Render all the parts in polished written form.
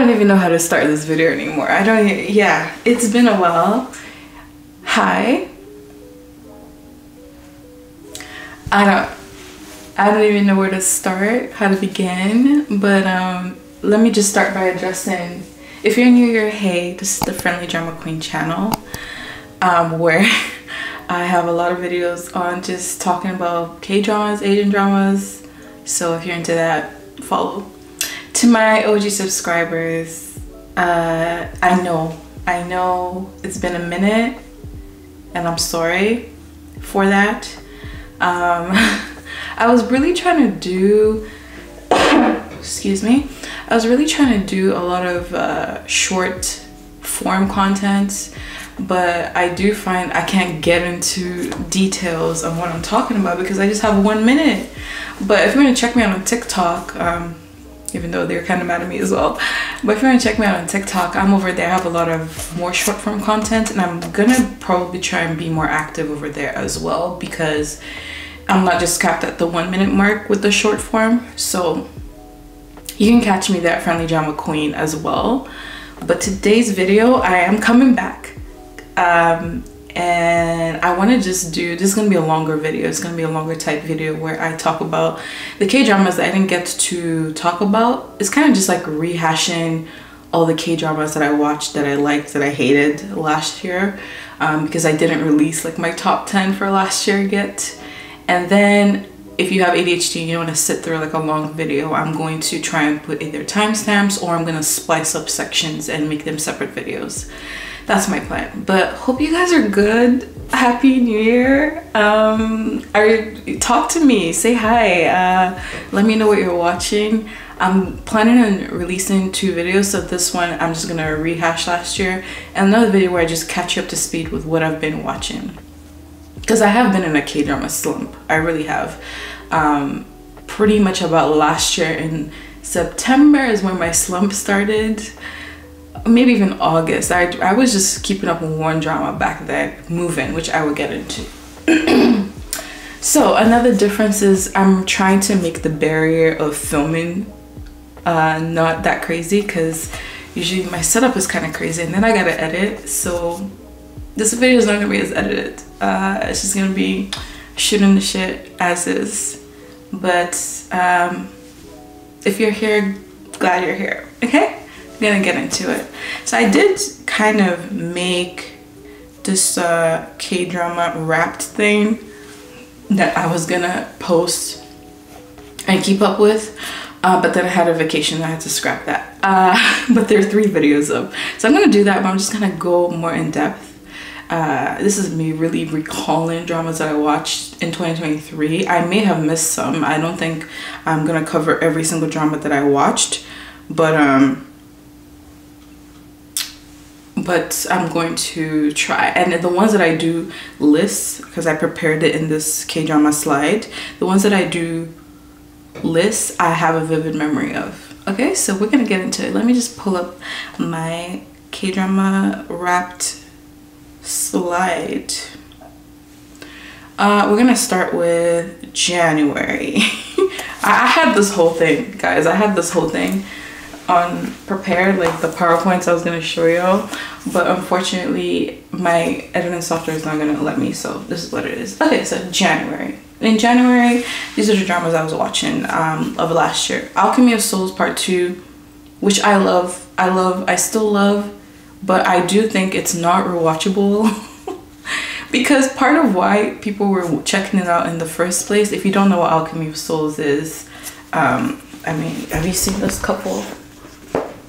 don't even know how to start this video anymore. I don't even, yeah, it's been a while. Hi. I don't even know where to start, how to begin, but let me just start by addressing, if you're new here, hey, this is the Friendly Drama Queen channel, where I have a lot of videos on just talking about K-dramas, Asian dramas, so if you're into that, follow. To my OG subscribers, I know it's been a minute, and I'm sorry for that. I was really trying to do, excuse me, I was really trying to do a lot of short form content, but I do find I can't get into details of what I'm talking about because I just have 1 minute. But if you're gonna check me out on TikTok, even though they're kind of mad at me as well, but if you want to check me out on TikTok, I'm over there. I have a lot of more short form content, and I'm gonna probably try and be more active over there as well because I'm not just capped at the 1 minute mark with the short form. So you can catch me there at Friendly Drama Queen as well. But today's video, I am coming back, and I want to just do, this is going to be a longer video, it's going to be a longer type video where I talk about the K-dramas that I didn't get to talk about. It's kind of just like rehashing all the K-dramas that I watched, that I liked, that I hated last year, because I didn't release like my top 10 for last year yet. And then if you have ADHD and you don't want to sit through like a long video, I'm going to try and put either timestamps or I'm going to splice up sections and make them separate videos. That's my plan, but hope you guys are good. Happy New Year. Talk to me, say hi, let me know what you're watching. I'm planning on releasing 2 videos, so this one I'm just gonna rehash last year, and another video where I just catch you up to speed with what I've been watching, because I have been in a K-drama slump. I really have. Pretty much about last year in September is when my slump started. Maybe even August. I was just keeping up with one drama back then, Moving, which I will get into. So another difference is I'm trying to make the barrier of filming not that crazy, because usually my setup is kind of crazy and then I gotta edit. So this video is not gonna be as edited. It's just gonna be shooting the shit as is. But if you're here, glad you're here. Okay? Gonna get into it. So I did kind of make this K-drama wrapped thing that I was gonna post and keep up with, but then I had a vacation and I had to scrap that, but there are 3 videos up, so I'm gonna do that, but I'm just gonna go more in depth. This is me really recalling dramas that I watched in 2023. I may have missed some. I don't think I'm gonna cover every single drama that I watched, but I'm going to try. And the ones that I do list, because I prepared it in this K-drama slide, the ones that I do list, I have a vivid memory of. Okay, so we're gonna get into it. Let me just pull up my K-drama wrapped slide. We're gonna start with January. I had this whole thing, guys. I had this whole thing prepared, like the PowerPoints I was gonna show y'all, but unfortunately my editing software is not gonna let me, so this is what it is. Okay, so January. In January, these are the dramas I was watching of last year. Alchemy of Souls Part 2, which I still love, but I do think it's not rewatchable because part of why people were checking it out in the first place, if you don't know what Alchemy of Souls is, I mean, have you seen this couple?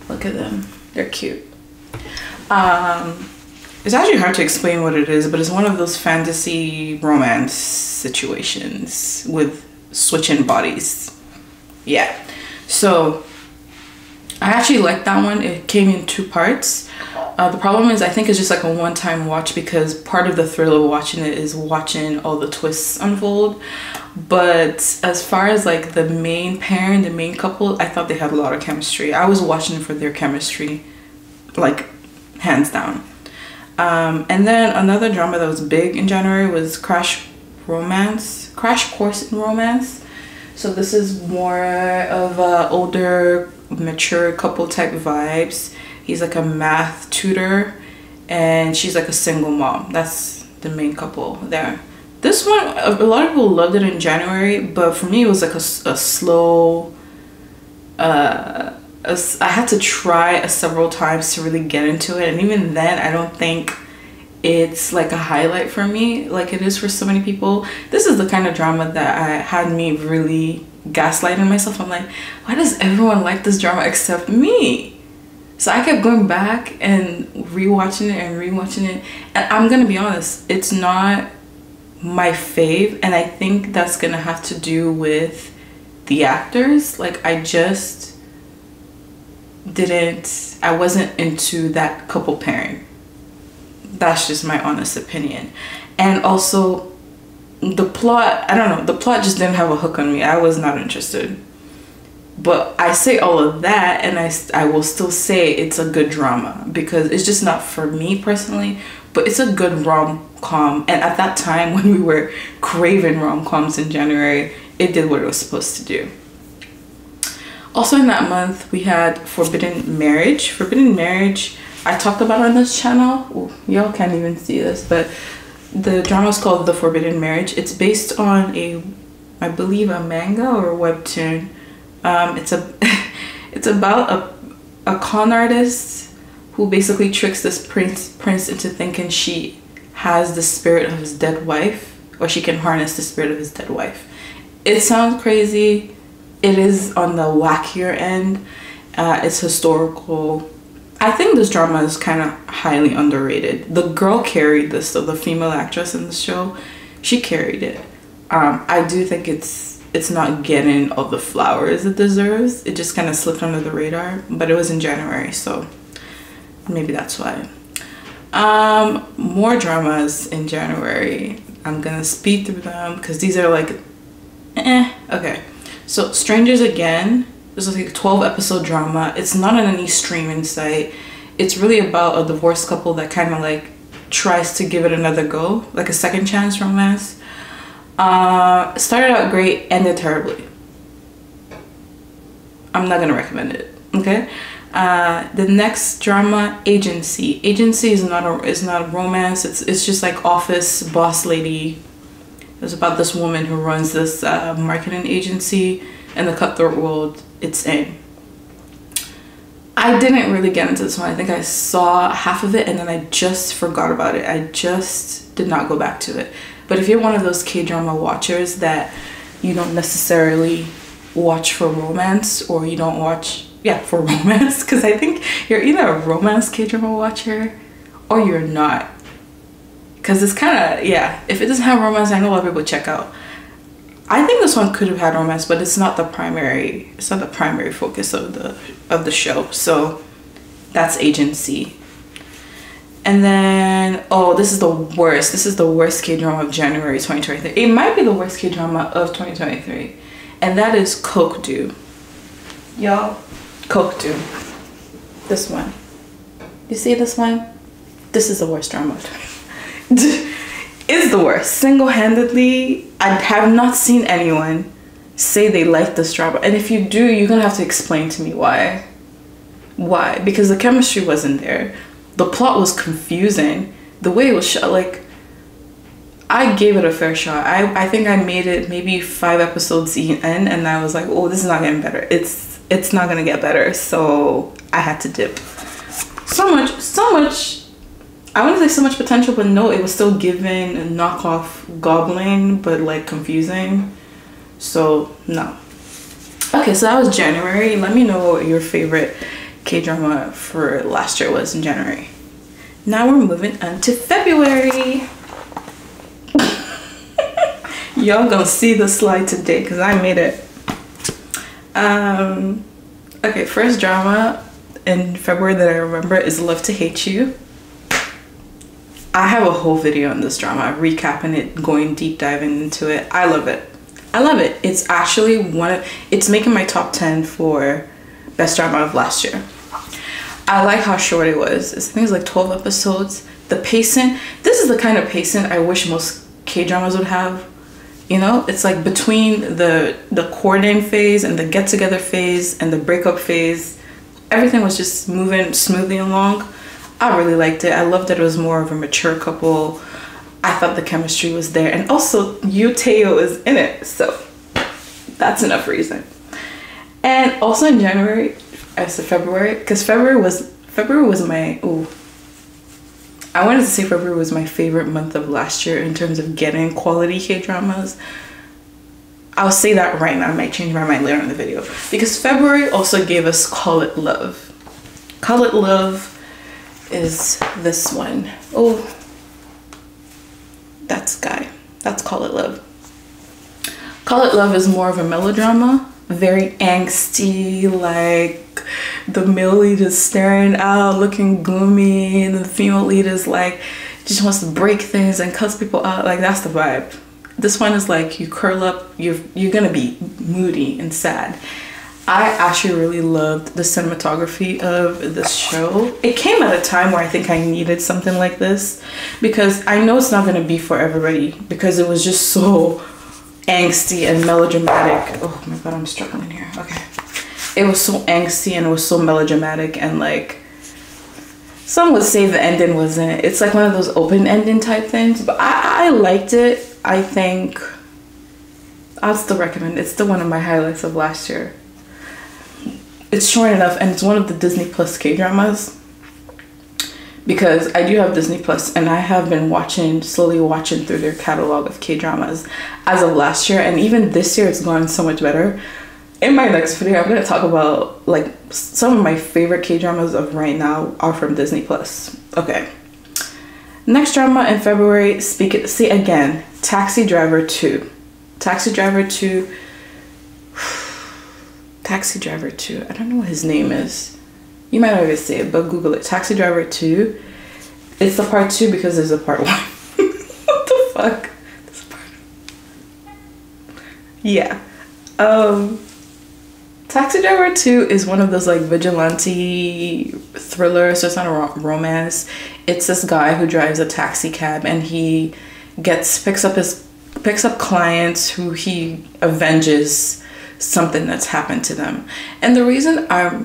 Look at them, they're cute. It's actually hard to explain what it is, but it's one of those fantasy romance situations with switching bodies. Yeah, so I actually like that one. It came in 2 parts. The problem is I think it's just like a one-time watch, because part of the thrill of watching it is watching all the twists unfold. But as far as like the main pair and the main couple, I thought they had a lot of chemistry. I was watching for their chemistry, like hands down. And then another drama that was big in January was Crash Course in Romance. So this is more of a older mature couple type vibes. He's like a math tutor and she's like a single mom. That's the main couple there. This one, a lot of people loved it in January, but for me it was like a slow, I had to try several times to really get into it, and even then I don't think it's like a highlight for me like it is for so many people. This is the kind of drama that had me really gaslighting myself. I'm like, why does everyone like this drama except me? So I kept going back and rewatching it and rewatching it, and I'm gonna be honest, it's not my fave, and I think that's gonna have to do with the actors. Like I just didn't, I wasn't into that couple pairing. That's just my honest opinion. And also the plot, I don't know, the plot just didn't have a hook on me. I was not interested. But I say all of that and I will still say it's a good drama because it's just not for me personally, but it's a good rom-com. And at that time when we were craving rom-coms in January, it did what it was supposed to do. Also in that month, we had Forbidden Marriage. Forbidden Marriage, I talked about on this channel. Y'all can't even see this, but the drama is called The Forbidden Marriage. It's based on a, I believe, a manga or a webtoon. It's about a con artist who basically tricks this prince into thinking she has the spirit of his dead wife, or she can harness the spirit of his dead wife. It sounds crazy. It is on the wackier end. It's historical. I think this drama is kind of highly underrated. The girl carried this, so the female actress in the show, she carried it. I do think it's not getting all the flowers it deserves. It just kind of slipped under the radar, but it was in January, so maybe that's why. More dramas in January. I'm gonna speed through them because these are like, okay. So Strangers Again, this is like a 12-episode drama. It's not on any streaming site. It's really about a divorced couple that kind of like tries to give it another go, like a second chance romance. Started out great, ended terribly. I'm not gonna recommend it, okay? The next drama, Agency. Agency is not a romance. It's just like office boss lady. It's about this woman who runs this marketing agency and the cutthroat world it's in. I didn't really get into this one. I think I saw half of it and then I just forgot about it. I just did not go back to it. But if you're one of those K-drama watchers that you don't necessarily watch for romance, or you don't watch, yeah, for romance, because I think you're either a romance K-drama watcher or you're not. Because it's kind of, yeah, if it doesn't have romance, I know a lot of people check out. I think this one could have had romance, but it's not the primary, focus of the show. So that's Agency. And then, oh, this is the worst. This is the worst K-drama of January 2023. It might be the worst K-drama of 2023. And that is Kokdu. Y'all, Kokdu. This one. You see this one? This is the worst drama of 2023. Is the worst. Single-handedly, I have not seen anyone say they like this drama, and if you do, you're gonna have to explain to me why. Why? Because the chemistry wasn't there, the plot was confusing, the way it was shot. Like, I gave it a fair shot. I think I made it maybe 5 episodes in, and I was like, oh, this is not getting better. It's not gonna get better, so I had to dip. So much I wouldn't say so much potential, but no, it was still giving a knockoff Goblin, but like confusing. So no. Okay, so that was January. Let me know what your favorite K-drama for last year was in January. Now we're moving on to February. Y'all gonna see the slide today because I made it. Okay, first drama in February that I remember is Love to Hate You. I have a whole video on this drama, recapping it, going deep diving into it. I love it. I love it. It's actually it's making my top 10 for best drama of last year. I like how short it was. I think it was like 12 episodes. The pacing, this is the kind of pacing I wish most K-dramas would have. You know, it's like between the courting phase and the get together phase and the breakup phase, everything was just moving smoothly along. I really liked it. I loved that it was more of a mature couple. I thought the chemistry was there, and also Yoo Tae-yeol is in it, so that's enough reason. And also in January, I said February, because February was my I wanted to say February was my favorite month of last year in terms of getting quality K-dramas. I'll say that right now. I might change my mind later in the video. Because February also gave us Call It Love. Call It Love is this one. Oh, that's Guy. That's Call It Love. Call It Love is more of a melodrama. Very angsty, like the male lead is staring out, looking gloomy, and the female lead is like just wants to break things and cuss people out. Like, that's the vibe. This one is like you curl up, you're gonna be moody and sad. I actually really loved the cinematography of this show. It came at a time where I think I needed something like this, because I know it's not gonna be for everybody, because it was just so angsty and melodramatic. Oh my god, I'm struggling here. Okay. It was so angsty and it was so melodramatic, and like some would say the ending wasn't. It's like one of those open ending type things, but I liked it. I think I'll still recommend it. It's still one of my highlights of last year. It's short enough, and it's one of the Disney Plus K-dramas, because I do have Disney Plus, and I have been slowly watching through their catalog of K-dramas as of last year, and even this year it's gone so much better. In my next video, I'm gonna talk about like some of my favorite K-dramas of right now are from Disney Plus. Okay. Next drama in February, see again, Taxi Driver 2. Taxi Driver 2. Taxi Driver 2. I don't know what his name is. You might not even say it, but Google it. Taxi Driver 2. It's the part 2 because there's a part 1. What the fuck? There's a part. Yeah. Taxi Driver 2 is one of those like vigilante thrillers, so it's not a romance. It's this guy who drives a taxi cab, and he picks up clients who he avenges something that's happened to them. And the reason I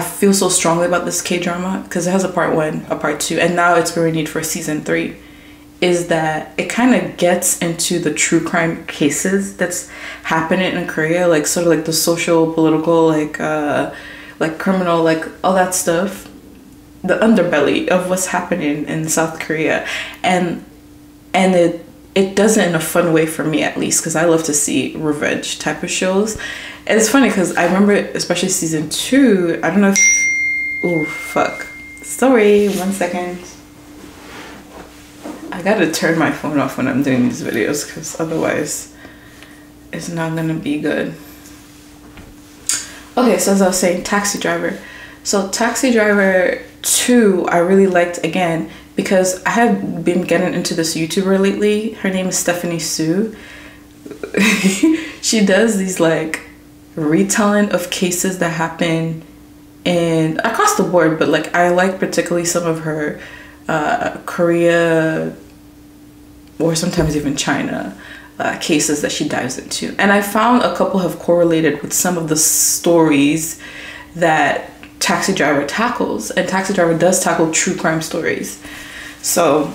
feel so strongly about this K-drama, because it has a part 1, a part 2, and now it's been renewed for season 3, is that it kind of gets into the true crime cases that's happening in Korea, like sort of like the social, political, like criminal, like all that stuff, the underbelly of what's happening in South Korea, and it does it in a fun way for me, at least, because I love to see revenge type of shows. And it's funny because I remember, especially season 2. I don't know if oh fuck, sorry, 1 second. I gotta turn my phone off when I'm doing these videos, because otherwise it's not gonna be good. Okay, so as I was saying, Taxi Driver. So Taxi Driver 2 I really liked again, because I have been getting into this YouTuber lately. Her name is Stephanie Soo. She does these like retelling of cases that happen in across the board, but like I like particularly some of her Korea or sometimes even China cases that she dives into. And I found a couple have correlated with some of the stories that Taxi Driver tackles, and Taxi Driver does tackle true crime stories. So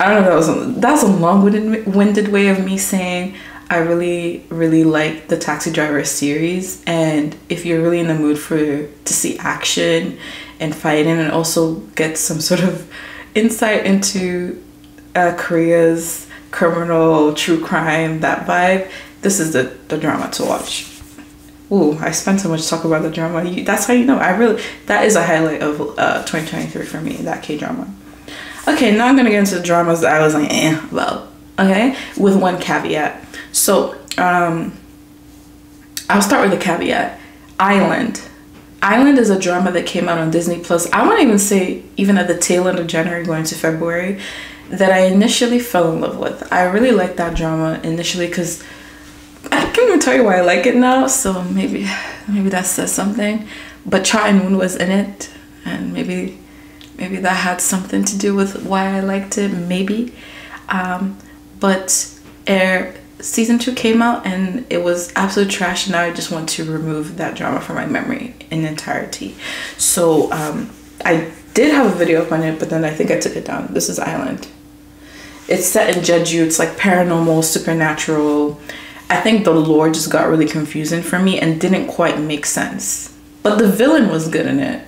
I don't know, that's a long-winded way of me saying I really, really like the Taxi Driver series, and if you're really in the mood to see action and fighting, and also get some sort of insight into Korea's criminal, true crime, that vibe, this is the drama to watch. Ooh, I spent so much talk about the drama. That's how you know. That is a highlight of 2023 for me, that K-drama. Okay, now I'm gonna get into the dramas that I was like, eh, well, okay, with one caveat. So, I'll start with the caveat. Island. Island is a drama that came out on Disney Plus. I wouldn't even say even at the tail end of January going to February that I initially fell in love with. I really liked that drama initially, because I can't even tell you why I like it now, so maybe that says something. But Cha Eun-woo was in it, and maybe that had something to do with why I liked it, maybe. But season 2 came out and it was absolute trash, and now I just want to remove that drama from my memory in entirety. So I did have a video up on it, but then I think I took it down. This is Island. It's set in Jeju. It's like paranormal, supernatural. I think the lore just got really confusing for me and didn't quite make sense. But the villain was good in it.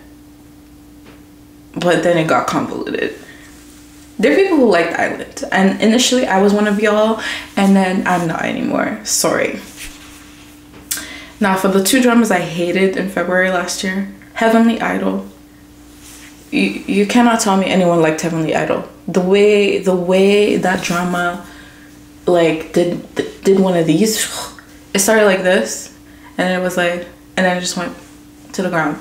But then it got convoluted. There are people who liked Island, and initially I was one of y'all, and then I'm not anymore. Sorry. Now for the 2 dramas I hated in February last year, Heavenly Idol. You cannot tell me anyone liked Heavenly Idol. The way that drama like did one of these, it started like this, and it was like, and then it just went to the ground.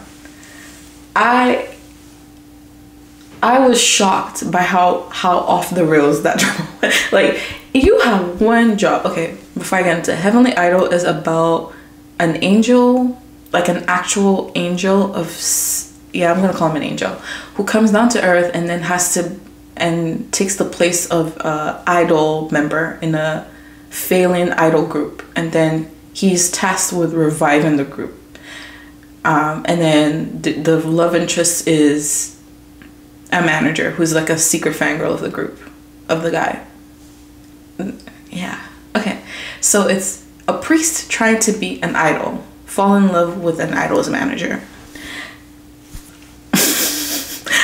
I was shocked by how off the rails that drama went. Like, you have one job. Okay, before I get into it, Heavenly Idol is about an angel, like an actual angel of, yeah, I'm gonna call him an angel, who comes down to earth and then has to, and takes the place of an idol member in a failing idol group. And then he's tasked with reviving the group. And then the love interest is a manager who's like a secret fangirl of the group, of the guy. Yeah, okay. So it's a priest trying to be an idol, fall in love with an idol's manager.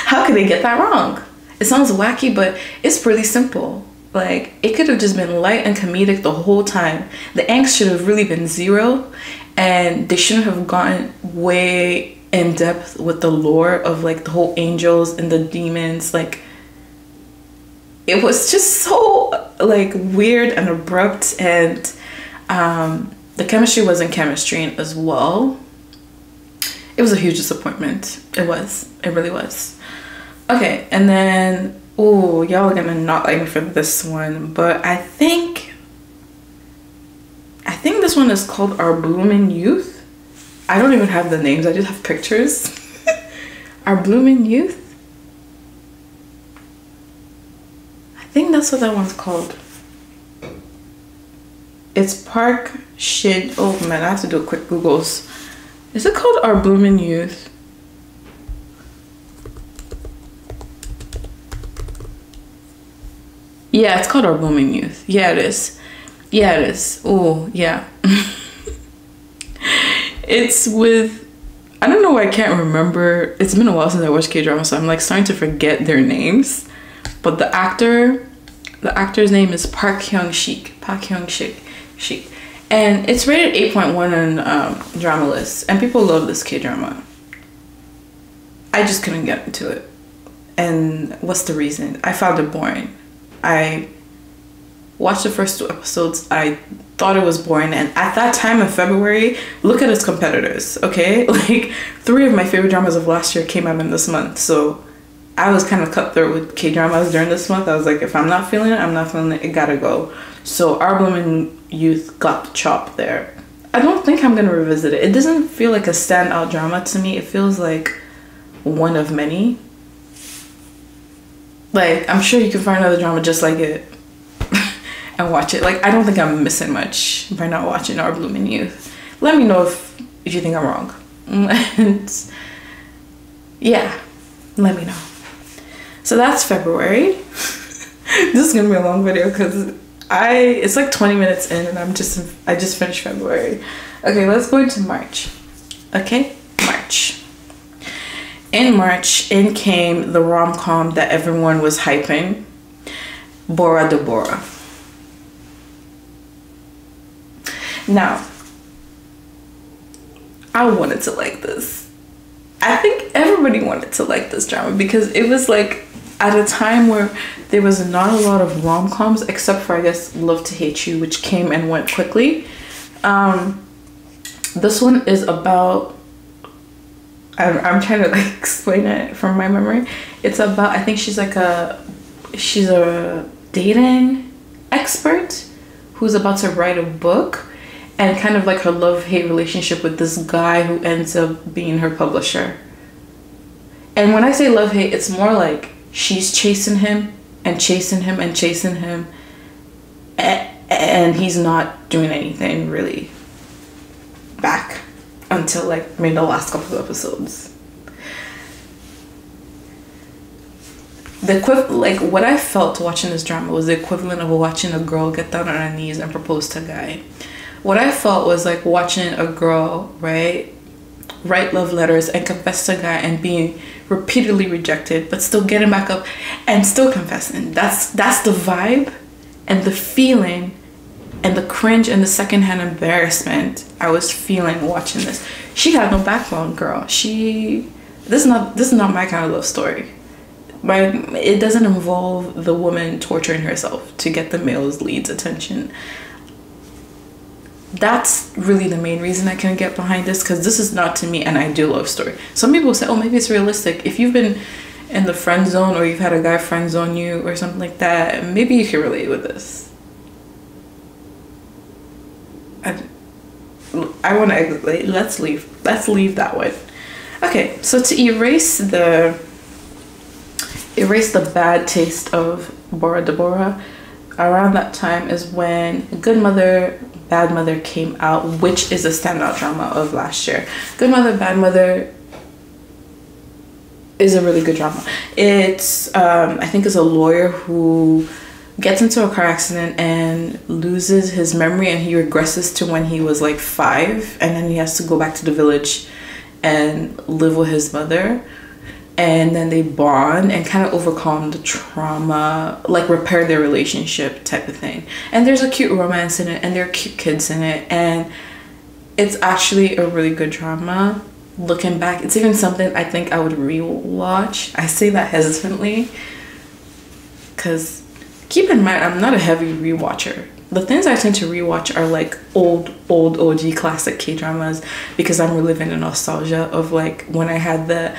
How could they get that wrong? It sounds wacky, but it's pretty simple. Like, it could have just been light and comedic the whole time. The angst should have really been zero, and they shouldn't have gotten way in depth with the lore of like the whole angels and the demons. Like, it was just so like weird and abrupt, and the chemistry wasn't chemistry as well. It was a huge disappointment. It really was. Okay, and then, oh, y'all are gonna not like me for this one, but I think this one is called Our Blooming Youth. I don't even have the names, I just have pictures. Our Blooming Youth? I think that's what that one's called. It's Park Shin. Oh man, I have to do a quick Googles. Is it called Our Blooming Youth? Yeah, it's called Our Blooming Youth. Yeah, it is. Yeah, it is. Oh, yeah. It's with, I don't know why I can't remember. It's been a while since I watched K-drama, so I'm like starting to forget their names. But the actor's name is Park Hyung Sik. Park Hyung Sik. And it's rated 8.1 on drama lists, and people love this K-drama. I just couldn't get into it. And what's the reason? I found it boring. I watched the first 2 episodes. I thought it was boring, and at that time in February, look at its competitors, okay? Like, 3 of my favorite dramas of last year came out in this month, so I was kind of cutthroat with K-dramas during this month. I was like, if I'm not feeling it, I'm not feeling it, it gotta go. So Our Blooming Youth got the chop there. I don't think I'm gonna revisit it. It doesn't feel like a standout drama to me. It feels like one of many. Like, I'm sure you can find another drama just like it and watch it. Like, I don't think I'm missing much by not watching Our Blooming Youth. Let me know if you think I'm wrong. And yeah, let me know. So that's February. This is gonna be a long video because it's like 20 minutes in and I just finished February. Okay, let's go into March. Okay, March. In March, in came the rom-com that everyone was hyping, Bora Deborah. Now, I wanted to like this. I think everybody wanted to like this drama because it was like at a time where there was not a lot of rom-coms except for, I guess, Love to Hate You, which came and went quickly. This one is about, I'm trying to like explain it from my memory. It's about, I think she's a dating expert who's about to write a book, and kind of like her love-hate relationship with this guy who ends up being her publisher. And when I say love-hate, it's more like she's chasing him and chasing him and chasing him. and he's not doing anything really back until like maybe the last couple of episodes. Like what I felt watching this drama was the equivalent of watching a girl get down on her knees and propose to a guy. What I felt was like watching a girl, right, write love letters and confess to a guy and being repeatedly rejected, but still getting back up and still confessing. That's the vibe and the feeling and the cringe and the secondhand embarrassment I was feeling watching this. She had no backbone, girl. This is not my kind of love story. It doesn't involve the woman torturing herself to get the male's lead's attention. That's really the main reason I can get behind this, because this is not to me an ideal love story. Some people say, oh, maybe it's realistic. If you've been in the friend zone or you've had a guy friend zone you or something like that, maybe you can relate with this. I want to exit. Let's leave that one. Okay, so to erase the bad taste of Bora Deborah, around that time is when Good Mother Bad Mother came out, which is a standout drama of last year. Good Mother Bad Mother is a really good drama. It's I think it's a lawyer who gets into a car accident and loses his memory, and he regresses to when he was like 5, and then he has to go back to the village and live with his mother. And then they bond and kind of overcome the trauma, like repair their relationship type of thing. And there's a cute romance in it, and there are cute kids in it, and it's actually a really good drama. Looking back, it's even something I think I would rewatch. I say that hesitantly because keep in mind, I'm not a heavy rewatcher. The things I tend to rewatch are like old OG classic K-dramas, because I'm reliving the nostalgia of like when I had the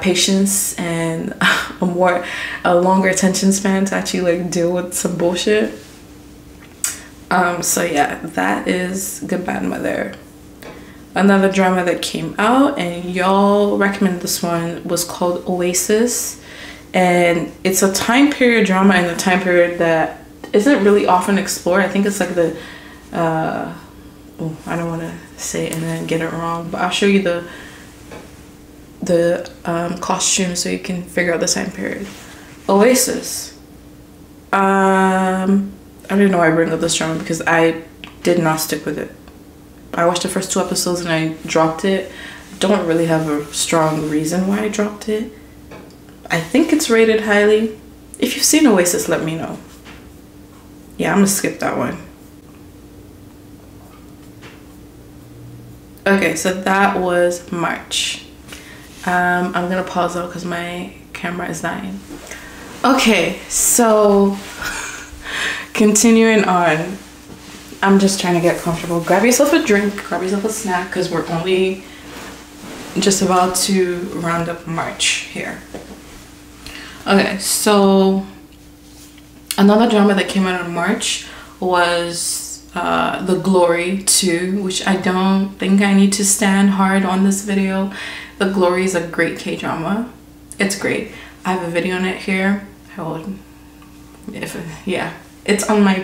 patience and a longer attention span to actually like deal with some bullshit. So yeah, that is Good Bad Mother. Another drama that came out and y'all recommended this one was called Oasis, and it's a time period drama in a time period that isn't really often explored. I think it's like the I don't want to say it and then get it wrong, but I'll show you the costume so you can figure out the time period. Oasis. I don't know why I bring up this drama because I did not stick with it. I watched the first 2 episodes and I dropped it. Don't really have a strong reason why I dropped it. I think it's rated highly. If you've seen Oasis, let me know. Yeah, I'm gonna skip that one. Okay, so that was March. I'm gonna pause though because my camera is dying. Okay, so continuing on, I'm just trying to get comfortable. Grab yourself a drink, grab yourself a snack, because we're only just about to round up March here. Okay, so another drama that came out in March was The Glory 2, which I don't think I need to stand hard on this video. The Glory is a great K-drama. It's great. I have a video on it here. It's on my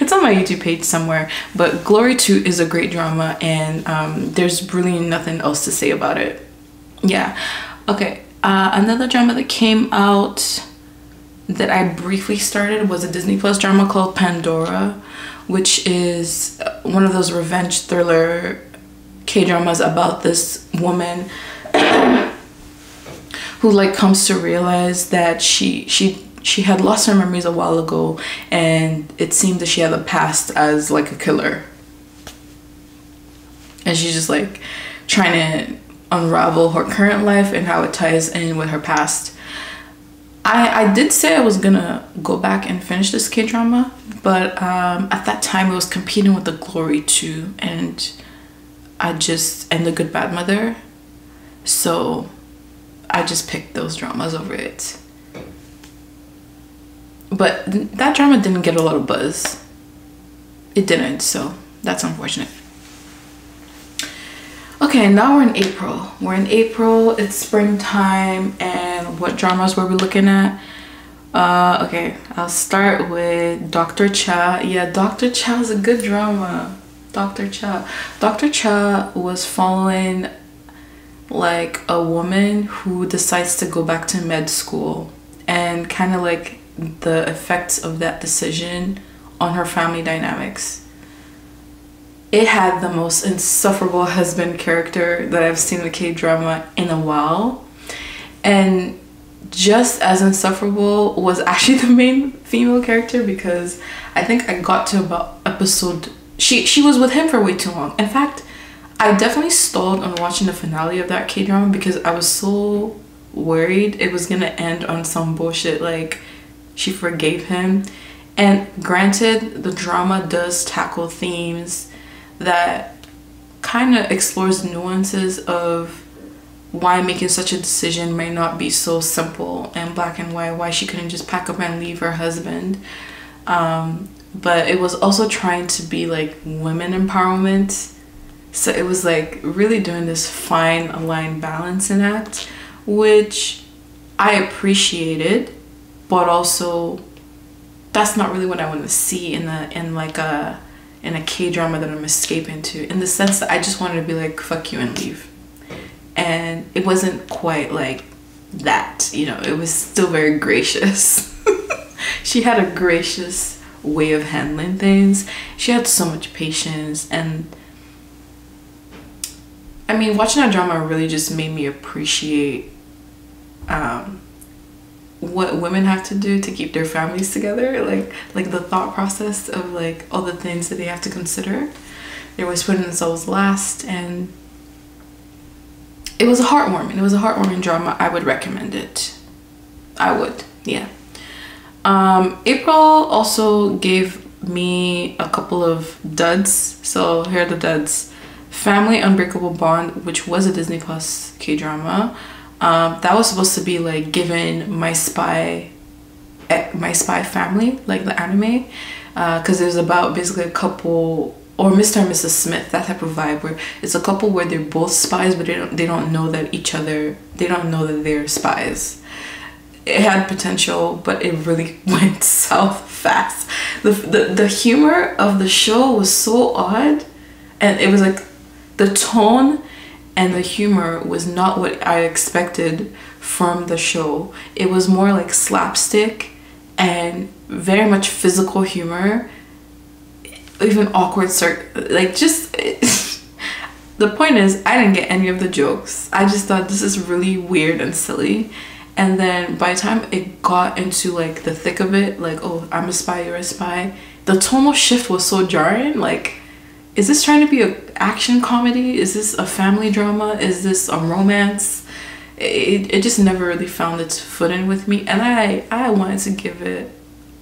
it's on my YouTube page somewhere. But Glory 2 is a great drama, and there's really nothing else to say about it. Yeah. Okay. Another drama that came out that I briefly started was a Disney Plus drama called Pandora, which is one of those revenge thriller K-dramas about this woman who like comes to realize that she had lost her memories a while ago, and it seemed that she had a past as like a killer, and she's just like trying to unravel her current life and how it ties in with her past. I did say I was gonna go back and finish this K-drama, but at that time it was competing with The Glory 2 and The Good Bad Mother, so I just picked those dramas over it. But that drama didn't get a lot of buzz. It didn't, so that's unfortunate. Okay, now we're in April. We're in April, it's springtime, and what dramas were we looking at? Okay, I'll start with Doctor Cha. Yeah, Doctor Cha is a good drama. Doctor Cha. Doctor Cha was following like a woman who decides to go back to med school and kind of like the effects of that decision on her family dynamics. It had the most insufferable husband character that I've seen in a K-drama in a while, and just as insufferable was actually the main female character, because I think I got to about episode... She was with him for way too long. In fact, I definitely stalled on watching the finale of that K-drama because I was so worried it was gonna end on some bullshit like she forgave him. And granted, the drama does tackle themes that kind of explores nuances of why making such a decision may not be so simple and black and white, why she couldn't just pack up and leave her husband. But it was also trying to be like women empowerment. So it was like really doing this fine aligned balancing act, which I appreciated, but also that's not really what I want to see in a K-drama that I'm escaping to, in the sense that I just wanted to be like, fuck you and leave. And it wasn't quite like that, you know, it was still very gracious. She had a gracious way of handling things. She had so much patience, and I mean, watching that drama really just made me appreciate what women have to do to keep their families together, like the thought process of like all the things that they have to consider. They're always putting themselves last, and it was a heartwarming. It was a heartwarming drama. I would recommend it. I would, yeah. April also gave me a couple of duds. So here are the duds. Family Unbreakable Bond, which was a Disney Plus K-drama. That was supposed to be like given My Spy Family, like the anime, because it was about basically a couple, or Mr. and Mrs. Smith, that type of vibe, where it's a couple where they're both spies, but they don't know that each other, they don't know that they're spies. It had potential, but it really went south fast. The humor of the show was so odd, and it was like the tone and the humor was not what I expected from the show. It was more like slapstick and very much physical humor, even awkward like just the point is I didn't get any of the jokes. I just thought this is really weird and silly, and then by the time it got into like the thick of it, like, oh, I'm a spy, you're a spy, the tonal shift was so jarring. Like, is this trying to be an action comedy? Is this a family drama? Is this a romance? It just never really found its footing with me, and I wanted to give it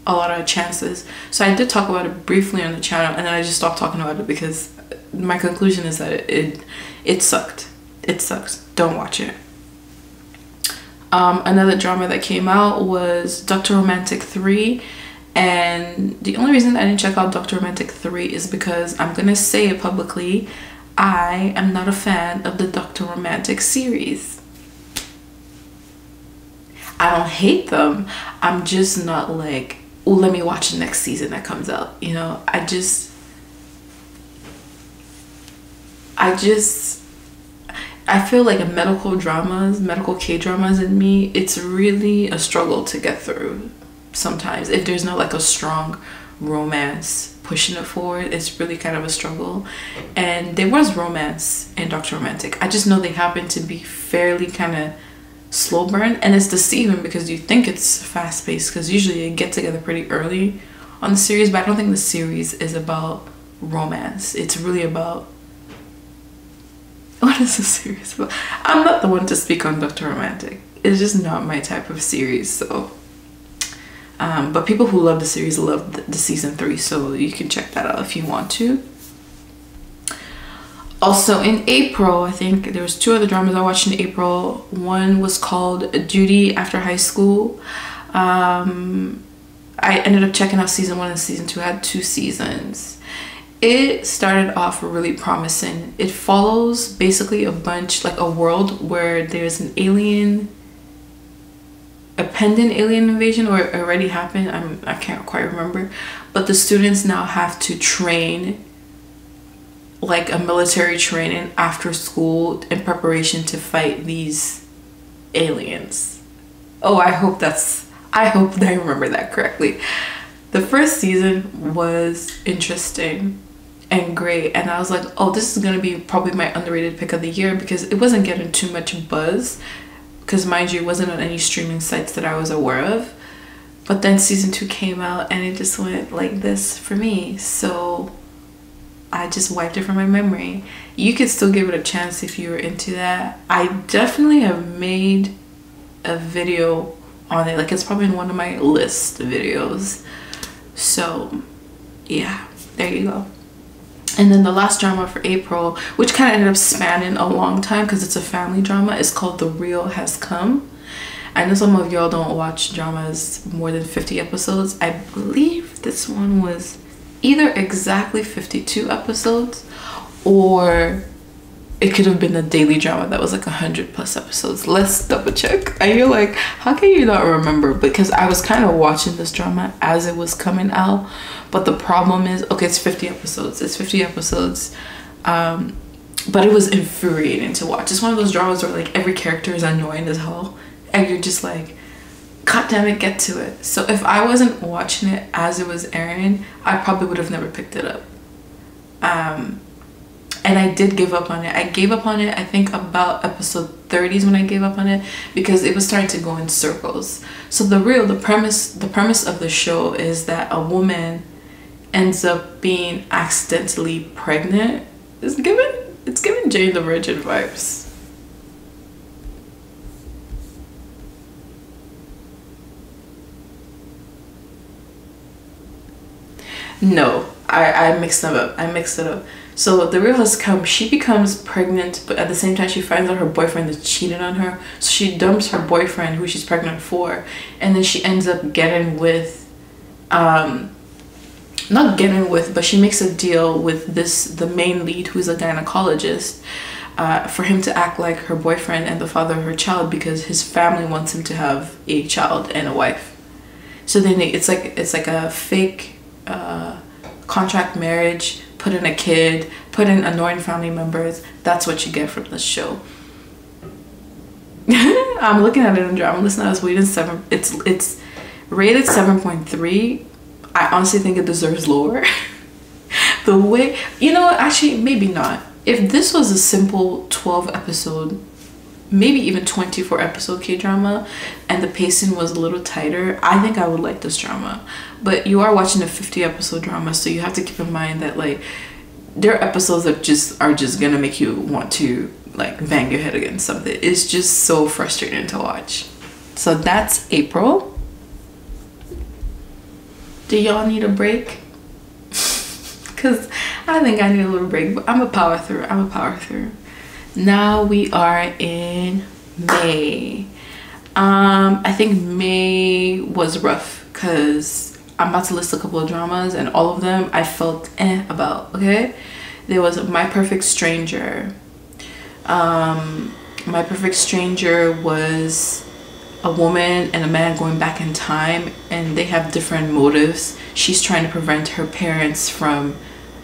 a lot of chances. So I did talk about it briefly on the channel, and then I just stopped talking about it because my conclusion is that it sucked. It sucks. Don't watch it. Another drama that came out was Dr. Romantic 3, and the only reason I didn't check out Dr. Romantic 3 is because I'm gonna say it publicly, I am not a fan of the Dr. Romantic series. I don't hate them, I'm just not like, oh, let me watch the next season that comes out, you know. I feel like medical K-dramas in me, it's really a struggle to get through sometimes. If there's not like a strong romance pushing it forward, it's really kind of a struggle. And there was romance in Dr. Romantic, I just know they happen to be fairly kind of slow burn, and it's deceiving because you think it's fast paced because usually they get together pretty early on the series, but I don't think the series is about romance. It's really about, what is the series about? I'm not the one to speak on Dr. Romantic. It's just not my type of series. So but people who love the series love the season 3, so you can check that out if you want to. Also in April, I think there was 2 other dramas I watched in April. One was called Duty After High School. I ended up checking out season 1 and season 2. I had 2 seasons. It started off really promising. It follows basically a world where there's an alien a pendant alien invasion, or it already happened. I can't quite remember, but the students now have to train like a military training after school in preparation to fight these aliens. Oh, I hope that I remember that correctly. The first season was interesting and great, and I was like, oh, this is gonna be probably my underrated pick of the year, because it wasn't getting too much buzz, because mind you, it wasn't on any streaming sites that I was aware of. But then season 2 came out and it just went like this for me, so I just wiped it from my memory. You could still give it a chance if you were into that. I definitely have made a video on it, like it's probably in one of my list videos. So yeah, there you go. And then the last drama for April, which kind of ended up spanning a long time because it's a family drama, is called The Real Has Come. I know some of y'all don't watch dramas more than 50 episodes. I believe this one was either exactly 52 episodes, or it could have been a daily drama that was like 100+ episodes. Let's double check. I feel like, how can you not remember? Because I was kind of watching this drama as it was coming out, but the problem is, okay, it's 50 episodes. It's 50 episodes, but it was infuriating to watch. It's one of those dramas where like every character is annoying as hell, and you're just like, God damn it, get to it. So if I wasn't watching it as it was airing, I probably would have never picked it up. And I did give up on it. I gave up on it, I think about episode 30 is when I gave up on it, because it was starting to go in circles. So the premise of the show is that a woman ends up being accidentally pregnant. It's giving Jane the Virgin vibes. No, I mixed them up. I mixed it up. So The Real Has Come, she becomes pregnant, but at the same time she finds out her boyfriend is cheating on her, so she dumps her boyfriend who she's pregnant for, and then she ends up getting with not getting with, but she makes a deal with the main lead, who's a gynecologist, for him to act like her boyfriend and the father of her child, because his family wants him to have a child and a wife. So then it's like a fake contract marriage, put in a kid, put in annoying family members. That's what you get from this show. I'm looking at it in drama. Listen, I was waiting. It's rated 7.3. I honestly think it deserves lower. The way, you know, actually maybe not. If this was a simple 12 episode, maybe even 24 episode K-drama, and the pacing was a little tighter, I think I would like this drama. But you are watching a 50 episode drama, so you have to keep in mind that like there are episodes that are just gonna make you want to like bang your head against something. It's just so frustrating to watch. So that's April. Do y'all need a break? Cause I think I need a little break, but I'm a power through. Now we are in May. I think May was rough because I'm about to list a couple of dramas, and all of them I felt about. Okay, there was My Perfect Stranger. My Perfect Stranger was a woman and a man going back in time, and they have different motives. She's trying to prevent her parents from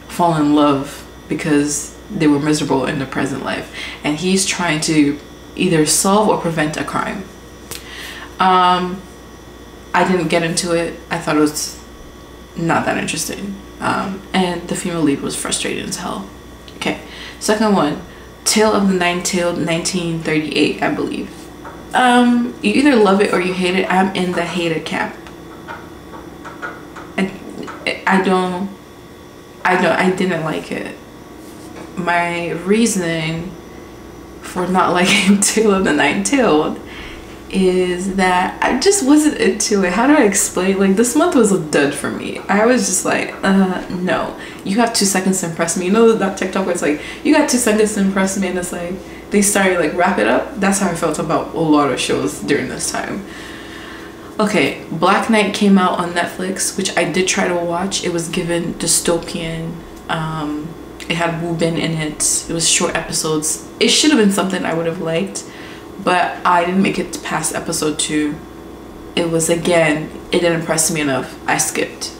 falling in love because they were miserable in their present life, and he's trying to either solve or prevent a crime. I didn't get into it. I thought it was not that interesting, and the female lead was frustrated as hell. Okay, second one, Tale of the Nine-Tailed, 1938, I believe. You either love it or you hate it. I'm in the hated camp. I didn't like it. My reason for not liking Tale of the Nine-Tailed is that I just wasn't into it. How do I explain? Like, this month was a dud for me. I was just like, no. You have 2 seconds to impress me. You know that TikTok where it's like, you got 2 seconds to impress me, and it's like, they started like, wrap it up? That's how I felt about a lot of shows during this time. Okay, Black Knight came out on Netflix, which I did try to watch. It was given dystopian, it had Woo-bin in it. It was short episodes. It should have been something I would have liked, but I didn't make it past episode 2. it was again, it didn't impress me enough. I skipped.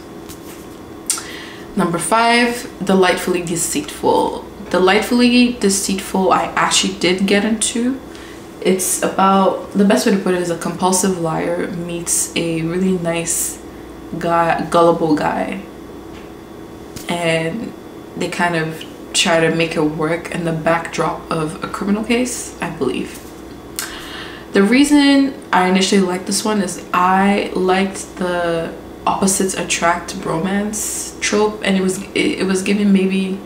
Number 5, Delightfully Deceitful. Delightfully Deceitful I actually did get into. It's about, the best way to put it is a compulsive liar meets a really nice guy, gullible guy, and they kind of try to make it work in the backdrop of a criminal case, I believe. The reason I initially liked this one is I liked the opposites attract romance trope, and it was giving maybe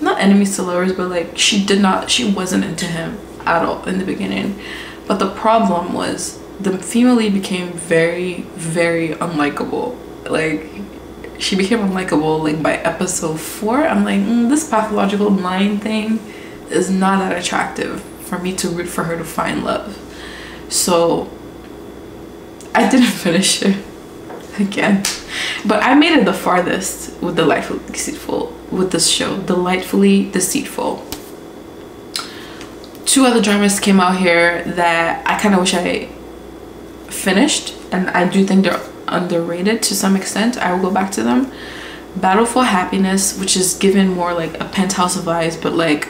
not enemies to lovers, but like she wasn't into him at all in the beginning. But the problem was the female lead became very, very unlikable. Like, she became unlikable like by episode 4. I'm like, this pathological mind thing is not that attractive for me to root for her to find love. So I didn't finish it again, but I made it the farthest with Delightfully Deceitful, with this show, Delightfully Deceitful. 2 other dramas came out here that I kind of wish I finished, and I do think they're underrated to some extent. I will go back to them. Battle for Happiness, which is given more like a Penthouse of vibes, but like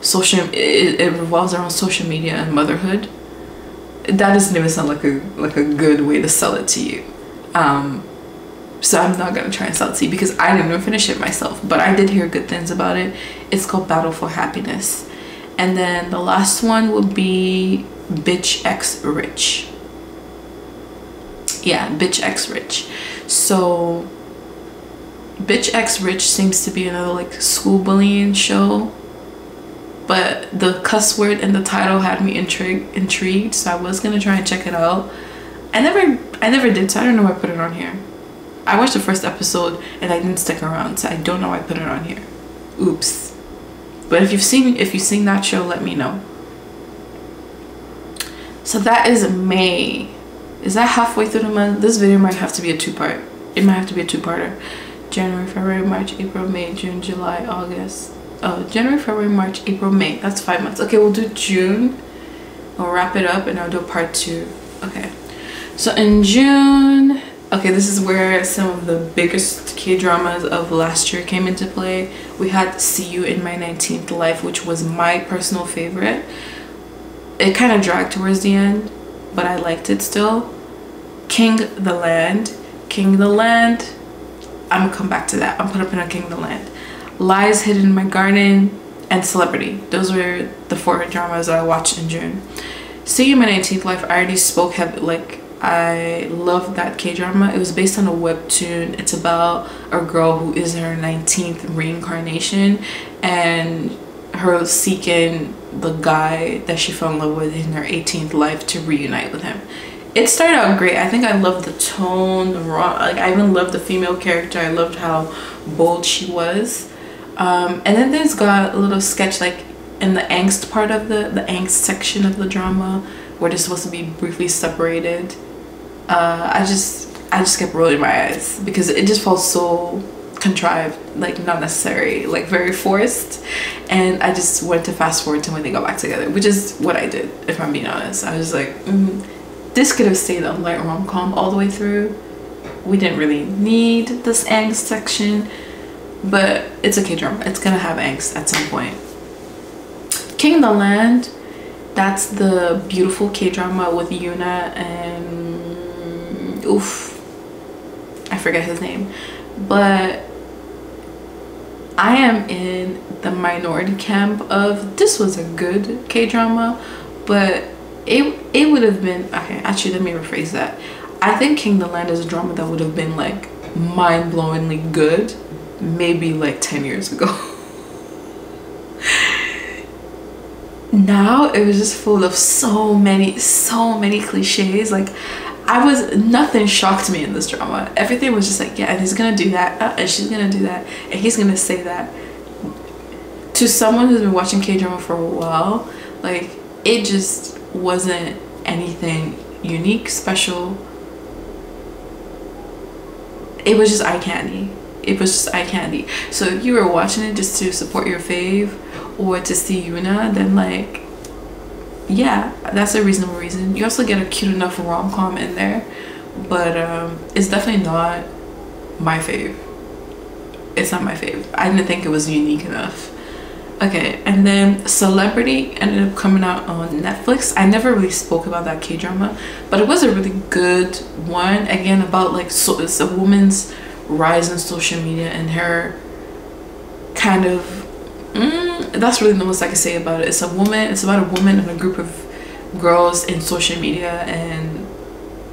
social, it revolves around social media and motherhood. That doesn't even sound like a good way to sell it to you. So I'm not gonna try and sell it to you because I didn't even finish it myself, but I did hear good things about it. It's called Battle for Happiness. And then the last one would be Bitch x Rich. Yeah, Bitch x Rich. So Bitch x Rich seems to be another like school bullying show, but the cuss word in the title had me intrigued, so I was gonna try and check it out. I never did, so I don't know why I put it on here. I watched the first episode and I didn't stick around, so I don't know why I put it on here. Oops. But if you've seen that show, let me know. So that is May. Is that halfway through the month? This video might have to be a two-part. It might have to be a two-parter. January, February, March, April, May, June, July, August. Oh, January, February, March, April, May. That's 5 months. Okay, we'll do June. I'll wrap it up and I'll do part 2. Okay. So in June, okay, this is where some of the biggest K-dramas of last year came into play. We had See You in My 19th Life, which was my personal favorite. It kind of dragged towards the end, but I liked it still. King the Land. King the Land, I'm gonna come back to that. I'm put up in a King the Land. Lies Hidden in My Garden and Celebrity. Those were the 4 dramas that I watched in June. See You in My 19th Life, I already spoke, like, I love that K-drama. It was based on a webtoon. It's about a girl who is her 19th reincarnation and her seeking the guy that she fell in love with in her 18th life to reunite with him. It started out great. I think I loved the tone, like I even loved the female character. I loved how bold she was. And then there's got a little sketch like in the angst part of the angst section of the drama where they're supposed to be briefly separated. I just kept rolling my eyes because it just felt so contrived, like not necessary, like very forced, and I just went to fast forward to when they got back together, which is what I did, if I'm being honest. I was like, this could have stayed a light rom-com all the way through. We didn't really need this angst section, but it's a K-drama. It's gonna have angst at some point. King the Land, that's the beautiful K-drama with Yuna and I forget his name, but I am in the minority camp of this was a good K-drama, but it would have been, okay, actually let me rephrase that. I think King the Land is a drama that would have been like mind-blowingly good maybe like 10 years ago. Now it was just full of so many cliches. Like, nothing shocked me in this drama. Everything was just like, yeah, and he's gonna do that, and she's gonna do that, and he's gonna say that. To someone who's been watching K-drama for a while, like, it just wasn't anything unique, special. It was just eye candy. It was just eye candy. So if you were watching it just to support your fave or to see Yuna, then like, yeah, that's a reasonable reason. You also get a cute enough rom-com in there, But it's definitely not my fave. It's not my fave. I didn't think it was unique enough. Okay, and then Celebrity ended up coming out on Netflix. I never really spoke about that K-drama, but it was a really good one. Again, about like, so it's a woman's rise in social media and her kind of, that's really the most I can say about it. It's a woman, it's about a woman and a group of girls in social media and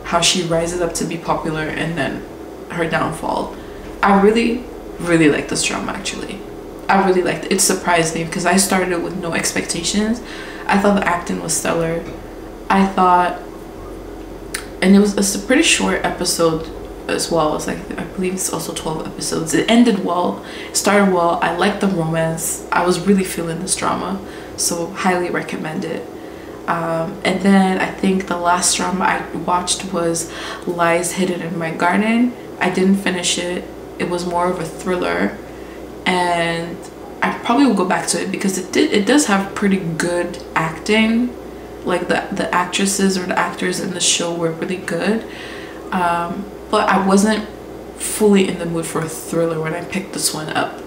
how she rises up to be popular and then her downfall. I really, really like this drama actually. I really liked it. It surprised me because I started with no expectations. I thought the acting was stellar. I thought, and it was a pretty short episode as well. It's like, I believe it's also 12 episodes. It ended well, it started well. I liked the romance. I was really feeling this drama, so highly recommend it. And then I think the last drama I watched was Lies Hidden in My Garden. I didn't finish it. It was more of a thriller. And I probably will go back to it because it does have pretty good acting. Like the actresses or the actors in the show were really good. But I wasn't fully in the mood for a thriller when I picked this one up.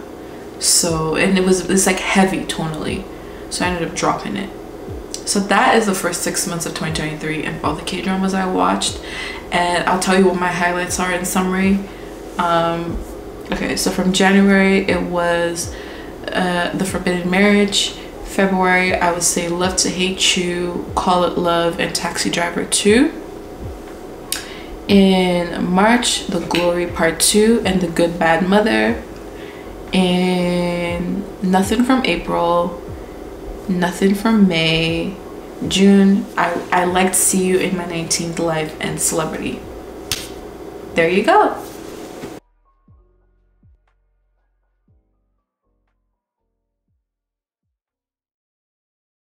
So, and it's like heavy tonally. So I ended up dropping it. So that is the first 6 months of 2023 and all the K-dramas I watched. And I'll tell you what my highlights are in summary. Okay, so from January, it was The Forbidden Marriage. February, I would say Love to Hate You, Call It Love, and Taxi Driver 2. In March, The Glory Part 2 and The Good Bad Mother. And nothing from April, nothing from May. June, I liked See You in My 19th Life and Celebrity. There you go.